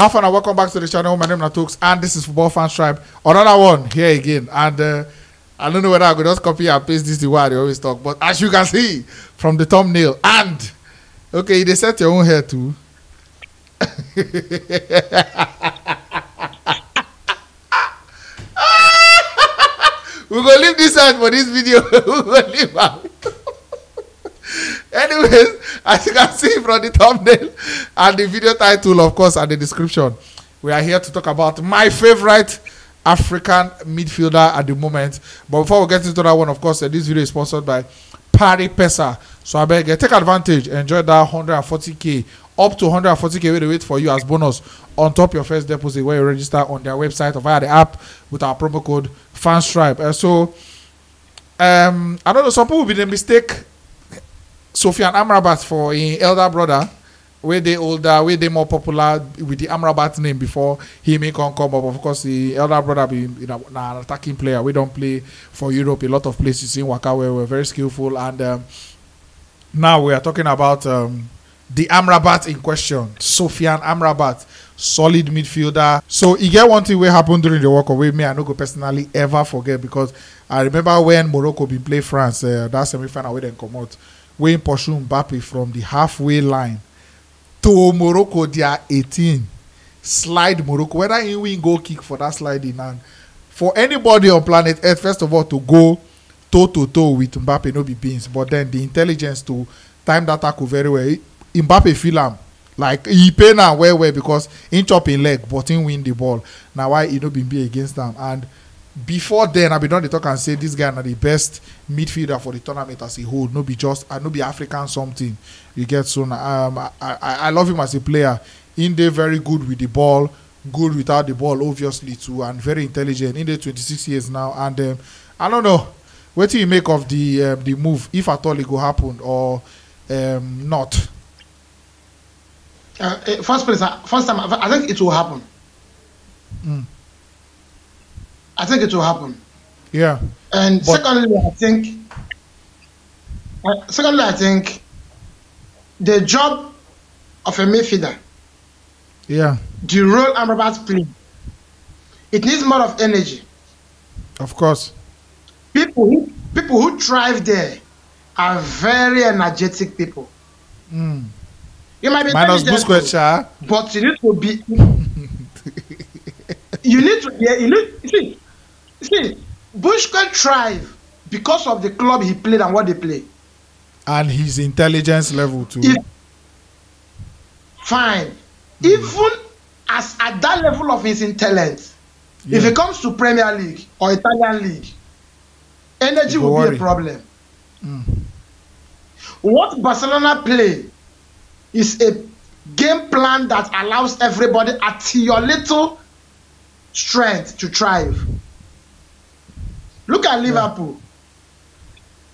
Half an hour, welcome back to the channel. My name is Natoks, and this is Football Fans Tribe. Another one here again, and I don't know whether I could just copy and paste this the way they always talk, but as you can see from the thumbnail, and okay, they set your own hair too. We're gonna leave this out for this video. We're gonna leave out. Anyways, as you can see from the thumbnail and the video title, of course, and the description, we are here to talk about my favorite African midfielder at the moment. But before we get into that one, of course, this video is sponsored by Pari Pesa. So I beg you, take advantage, enjoy that 140k, up to 140k will wait for you as bonus on top your first deposit where you register on their website or via the app with our promo code FANSTRIPE. I don't know, some people will be the mistake Sofian Amrabat for his elder brother, where they older, where they more popular with the Amrabat name before he may come up. Of course, the elder brother be an attacking player. We don't play for Europe. A lot of places in Waka where we're very skillful, and now we are talking about the Amrabat in question, Sofian Amrabat, solid midfielder. So you get one thing will happen during the walk away. Me, I no go personally ever forget, because I remember when Morocco be play France, that semi-final where they come out. When pursue Mbappe from the halfway line to Morocco, they are 18. Slide Morocco. Whether he win goal kick for that sliding, and for anybody on planet Earth, first of all, to go toe-to-toe with Mbappe, no be beans. But then the intelligence to time that tackle very well. Mbappe feel him. Like, he pay now well, because he chop his leg, but he win the ball. Now, why he no be against them? And before then, I've been done the talk and say this guy is the best midfielder for the tournament as a whole. No be just, I no be African something. You get soon. I love him as a player. In there, very good with the ball, good without the ball, obviously too, and very intelligent. In there, 26 years now, and I don't know what you make of the move, if at all it will happen or not. First time, I think it will happen. Mm. I think it will happen. Yeah. And secondly, I think the job of a midfielder, yeah, the role Amrabat plays, it needs more of energy. Of course. People who thrive there are very energetic people. Mm. You might be minus Busquets, but you need to be. See, Busquets thrive because of the club he played and what they play. And his intelligence level too. Fine. Mm. Even as at that level of his intelligence, yeah, if it comes to Premier League or Italian League, energy will be a problem. Mm. What Barcelona play is a game plan that allows everybody at your little strength to thrive. Look at Liverpool.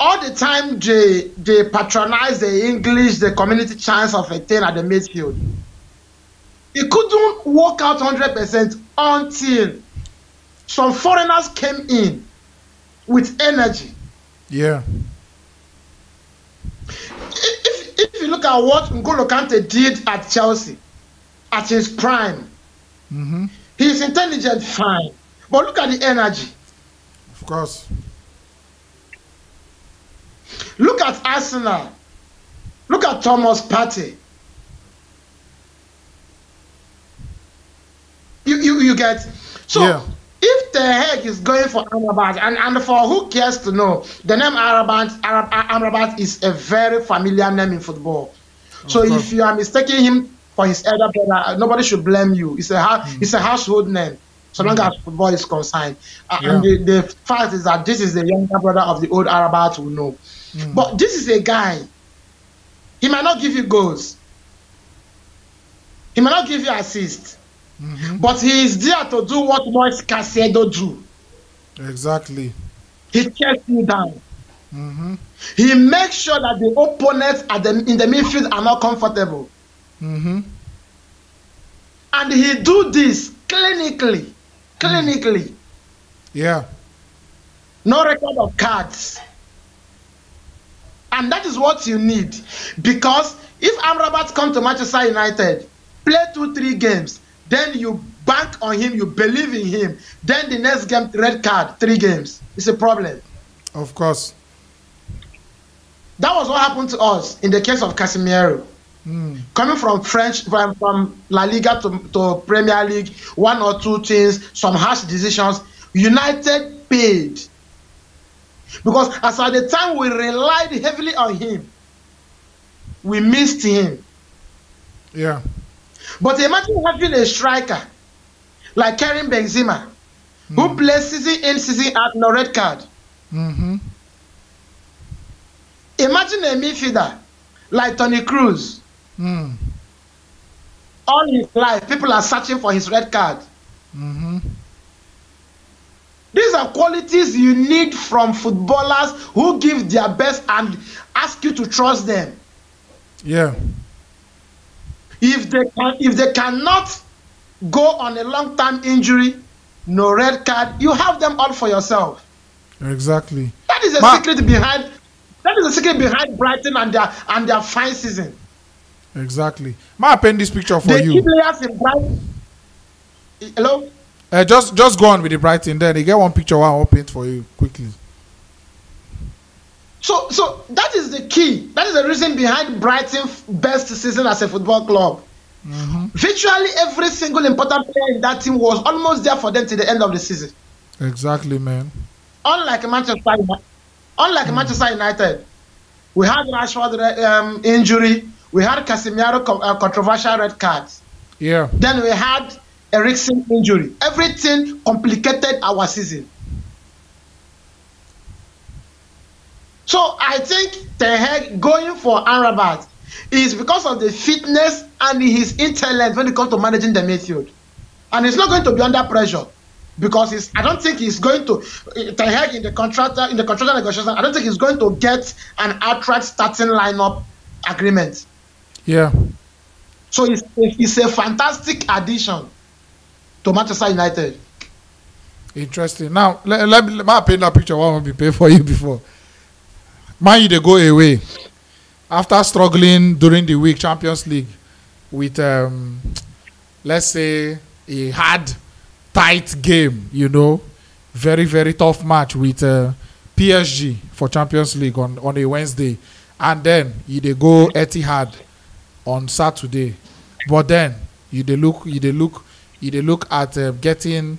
All the time they patronize the English, the community chance of a thing at the midfield. It couldn't work out 100% until some foreigners came in with energy. Yeah. If you look at what Ngolo Kante did at Chelsea, at his prime, mm-hmm, he's intelligent, fine, but look at the energy. Of course. Look at Arsenal. Look at Thomas Partey. You get. So yeah, if Ten Hag is going for Amrabat, and for who cares to know, the name Amrabat is a very familiar name in football. So if you are mistaking him for his elder brother, nobody should blame you. It's a it's a household name, so long as football is concerned. Yeah. And the fact is that this is the younger brother of the old Amrabat, we know. Mm. But this is a guy, he might not give you goals, he might not give you assists, mm-hmm, but he is there to do what Moisés Caicedo do. Exactly. He checks you down. Mm-hmm. He makes sure that the opponents in the midfield are not comfortable. Mm-hmm. And he do this clinically. Clinically. Yeah. No record of cards. And that is what you need. Because if Amrabat come to Manchester United, play 2-3 games, Then you bank on him, you believe in him. Then the next game, red card, 3 games. It's a problem. Of course. That was what happened to us in the case of Casemiro. Mm. Coming from from La Liga to Premier League, 1 or 2 things, some harsh decisions. United paid. Because as at the time we relied heavily on him, we missed him. Yeah. But imagine having a striker like Karim Benzema, who plays season in, season out, no red card. Imagine a midfielder like Toni Kroos. All his life, people are searching for his red card. These are qualities you need from footballers who give their best and ask you to trust them. Yeah. If they cannot go on a long-term injury, no red card, you have them all for yourself. Exactly. That is a secret behind. That is the secret behind Brighton and their fine season. Exactly. May I paint this picture for you? Players in Brighton. Hello. Just go on with the Brighton. Then you get one picture. I will paint for you quickly. So that is the key. That is the reason behind Brighton's best season as a football club. Virtually every single important player in that team was almost there for them to the end of the season. Exactly, man. Unlike Manchester United, we had Rashford injury. We had Casemiro controversial red cards. Yeah. Then we had Eriksen injury. Everything complicated our season. So I think Ten Hag going for Amrabat is because of the fitness and his intellect when it comes to managing the midfield. And he's not going to be under pressure because I don't think he's going to, Ten Hag in the contract negotiation, I don't think he's going to get an outright starting lineup agreement. Yeah. So it's a fantastic addition to Manchester United. Interesting. Now, let me paint that picture. What will be paid for you before? Man, they go away after struggling during the week Champions League with, let's say, a hard, tight game. You know, very very tough match with PSG for Champions League on a Wednesday, and then they go Etihad on Saturday. But then they look at getting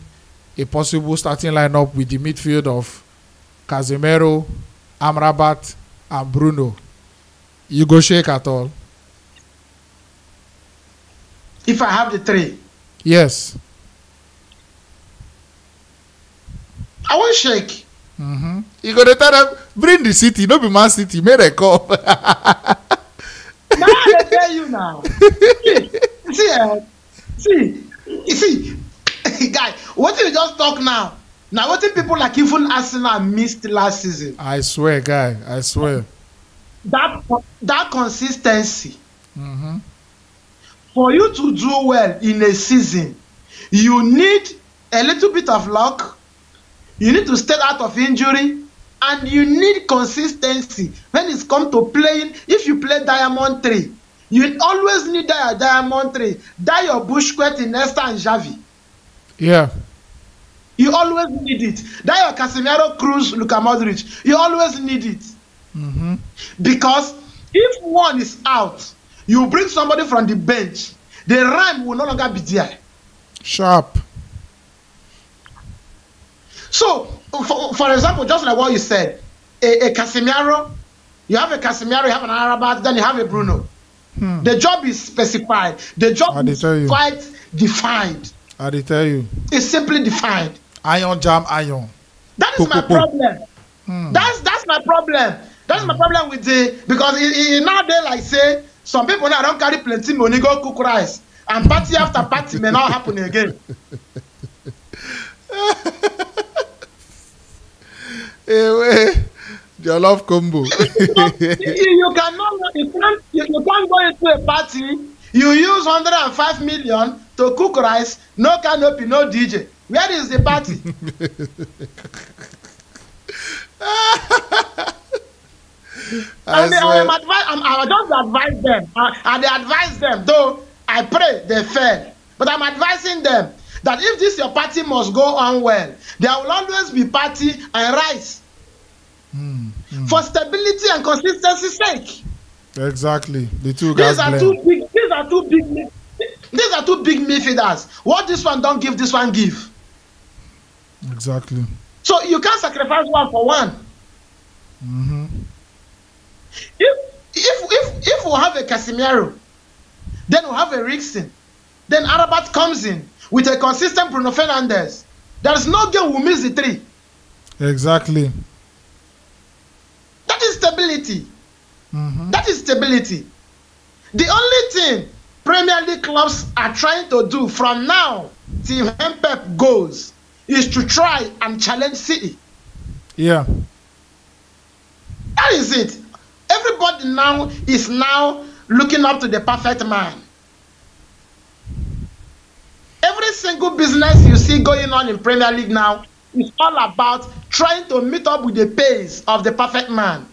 a possible starting lineup with the midfield of Casemiro, Amrabat and Bruno. You go shake at all? If I have the 3? Yes. I won't shake. You go to tell them, bring the city, not be Man City, make a call. Now I tell you now. See, guy, what you just talk now? Now, what if people like even Arsenal missed last season? I swear, guy, I swear. That consistency. For you to do well in a season, you need a little bit of luck, you need to stay out of injury, and you need consistency. When it's come to playing, if you play Diamond 3, you always need a Diamond 3. That your Busquets, Iniesta, and Xavi. Yeah. You always need it. That your Casemiro, Kroos, Luka Modric. You always need it. Because if one is out, you bring somebody from the bench, the rhyme will no longer be there. Sharp. So, for example, just like what you said, a Casemiro, you have a Casemiro, you have an Amrabat, then you have a Bruno. The job is specified. The job is quite defined. I tell you. It's simply defined. Iron jam iron. That is my problem. That's my problem. That's my problem with the because nowadays like say some people now don't carry plenty money go cook rice and party after party may not happen again. Your love combo. you can't go into a party. You use 105 million to cook rice. No canopy, no DJ. Where is the party? I just advise them. Though I pray they fail. But I'm advising them that if this your party must go on well, there will always be party and rice for stability and consistency's sake. Exactly. The two guys these are two big midfielders. What this one don't give, this one give. Exactly. So you can't sacrifice one for one. Mm-hmm. If we have a Casemiro, then we have a Eriksen, then Amrabat comes in with a consistent Bruno Fernandes, there is no game we miss the three. Exactly. That is stability. Mm-hmm. That is stability. The only thing Premier League clubs are trying to do from now till Pep goes is to try and challenge City. Yeah. That is it. Everybody now is now looking up to the perfect man. Every single business you see going on in Premier League now is all about trying to meet up with the pace of the perfect man.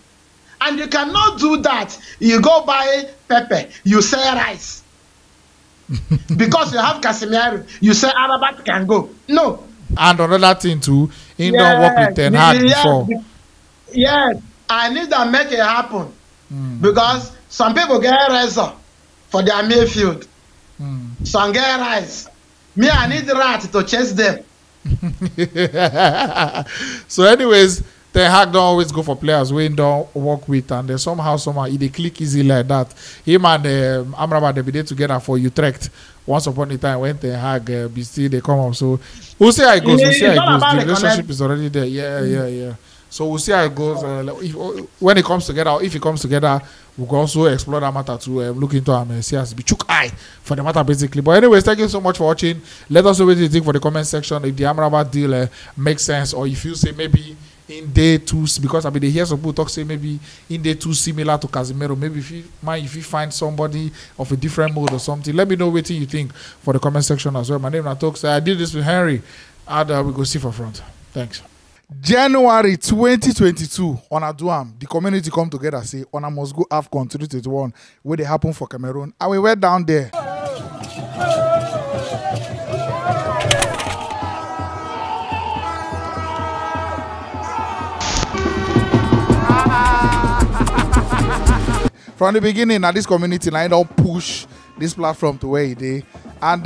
And you cannot do that. You go buy pepper, you sell rice. Because you have Casemiro, you say Amrabat can go. No. And another thing too, he don't work with Ten Hag before. Yes, I need to make it happen. Because some people get rice for their midfield. Some get rice. Me, I need rats to chase them. So anyways, Ten Hag don't always go for players we don't work with, and they somehow he they click easy like that. Him and Amrabat, they be there together for Utrecht once upon a time when Ten Hag be still they come up. So we'll see how it goes. We'll see how it goes. The relationship is already there. Yeah, yeah, yeah. So we'll see how it goes. When it comes together, if it comes together, we'll also explore that matter to look into and see as be chook eye for the matter basically. But anyways, thank you so much for watching. Let us know what you think for the comment section. If the Amrabat deal makes sense, or if you say maybe in day two, because I mean they hear some people talk say maybe in day two similar to Casemiro, maybe if you find somebody of a different mold or something, let me know what you think for the comment section as well. My name is Natoks. I did this with Henry, and we go see for front. Thanks. January 2022 on Aduam, the community come together say on a must go AFCON 2021 where they happen for Cameroon, and we went down there. From the beginning, now this community now don't push this platform to where it is. And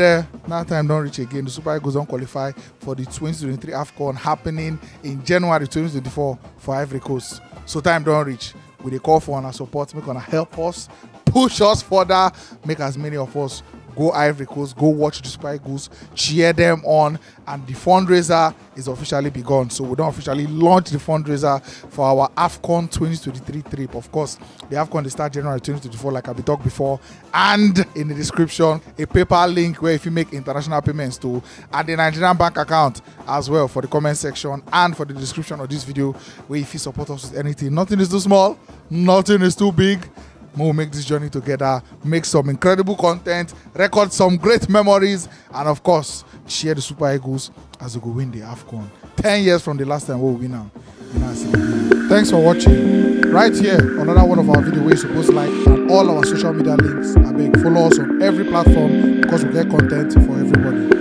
now time don't reach again. The Super Eagles don't qualify for the 2023 AFCON happening in January 2024 for Ivory Coast. So time don't reach. With a call for our support, make gonna help us, push us further, make as many of us go Ivory Coast, go watch the Super Eagles, cheer them on, and the fundraiser is officially begun. So we don't officially launch the fundraiser for our AFCON 2023 trip. Of course, the AFCON they start January 2024, like I've talked before, and in the description, a PayPal link where if you make international payments to, and the Nigerian bank account as well for the comment section and for the description of this video, where if you support us with anything, nothing is too small, nothing is too big. We'll make this journey together, make some incredible content, record some great memories, and of course, share the Super Eagles as we go win the AFCON. 10 years from the last time we'll win now. Thanks for watching. Right here, another one of our videos where you're supposed to like and all our social media links. I beg, follow us on every platform because we get content for everybody.